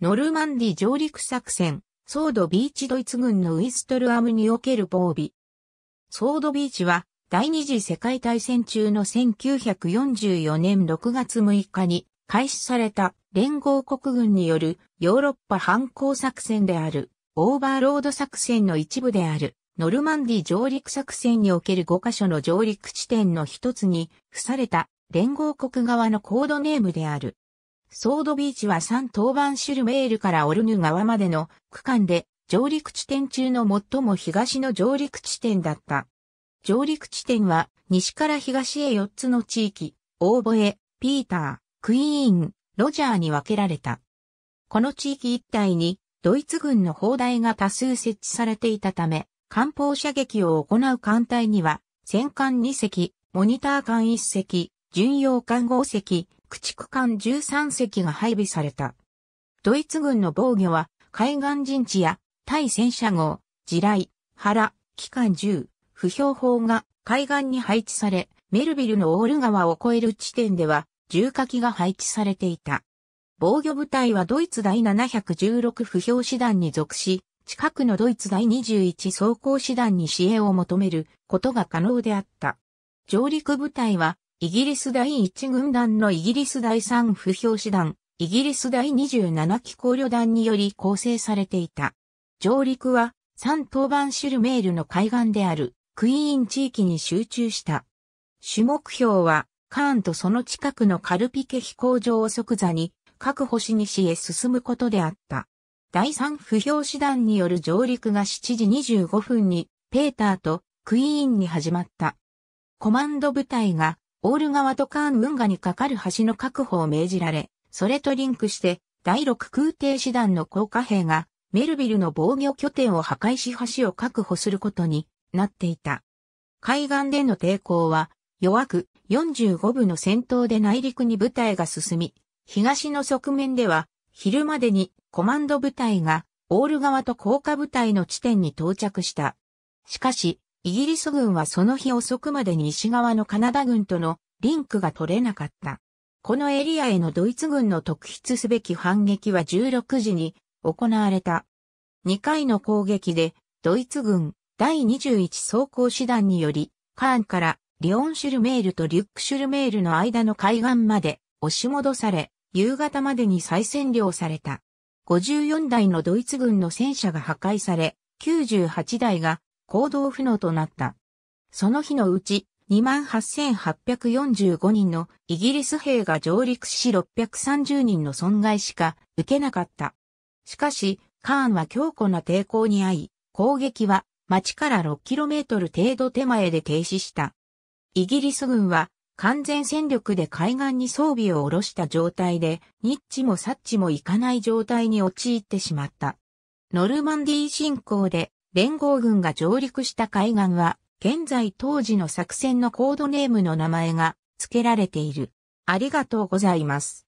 ノルマンディ上陸作戦、ソードビーチドイツ軍のウィストルアムにおける防備。ソードビーチは第二次世界大戦中の1944年6月6日に開始された連合国軍によるヨーロッパ反攻作戦であるオーバーロード作戦の一部であるノルマンディ上陸作戦における5カ所の上陸地点の一つに付された連合国側のコードネームである。ソードビーチはサン・トーバンシュルメールからオルヌ川までの区間で上陸地点中の最も東の上陸地点だった。上陸地点は西から東へ4つの地域、オーボエ、ピーター、クイーン、ロジャーに分けられた。この地域一帯にドイツ軍の砲台が多数設置されていたため、艦砲射撃を行う艦隊には、戦艦2隻、モニター艦1隻、巡洋艦5隻、駆逐艦13隻が配備された。ドイツ軍の防御は、海岸陣地や、対戦車壕、地雷、腹、機関銃、不標砲が海岸に配置され、メルビルのオール川を越える地点では、重火器が配置されていた。防御部隊はドイツ第716不標師団に属し、近くのドイツ第21装甲師団に支援を求めることが可能であった。上陸部隊は、イギリス第1軍団のイギリス第3不標師団、イギリス第27機甲旅団により構成されていた。上陸は、サン・トーバンシュルメールの海岸である、クイーン地域に集中した。主目標は、カーンとその近くのカルピケ飛行場を即座に、各星西へ進むことであった。第3不標師団による上陸が7時25分にペーターとクイーンに始まった。コマンド部隊がオール川とカーン運河に架かる橋の確保を命じられ、それとリンクして第6空挺師団の降下兵がメルビルの防御拠点を破壊し橋を確保することになっていた。海岸での抵抗は弱く45部の戦闘で内陸に部隊が進み、東の側面では昼までにコマンド部隊がオール側と降下部隊の地点に到着した。しかし、イギリス軍はその日遅くまでに西側のカナダ軍とのリンクが取れなかった。このエリアへのドイツ軍の特筆すべき反撃は16時に行われた。2回の攻撃でドイツ軍第21装甲師団によりカーンからリオンシュルメールとリュックシュルメールの間の海岸まで押し戻され、夕方までに再占領された。54台のドイツ軍の戦車が破壊され、98台が行動不能となった。その日のうち 28,845 人のイギリス兵が上陸し630人の損害しか受けなかった。しかし、カーンは強固な抵抗に遭い、攻撃は町から 6km 程度手前で停止した。イギリス軍は、完全戦力で海岸に装備を下ろした状態で、ニッチもサッチもいかない状態に陥ってしまった。ノルマンディー侵攻で連合軍が上陸した海岸は、現在当時の作戦のコードネームの名前が付けられている。ありがとうございます。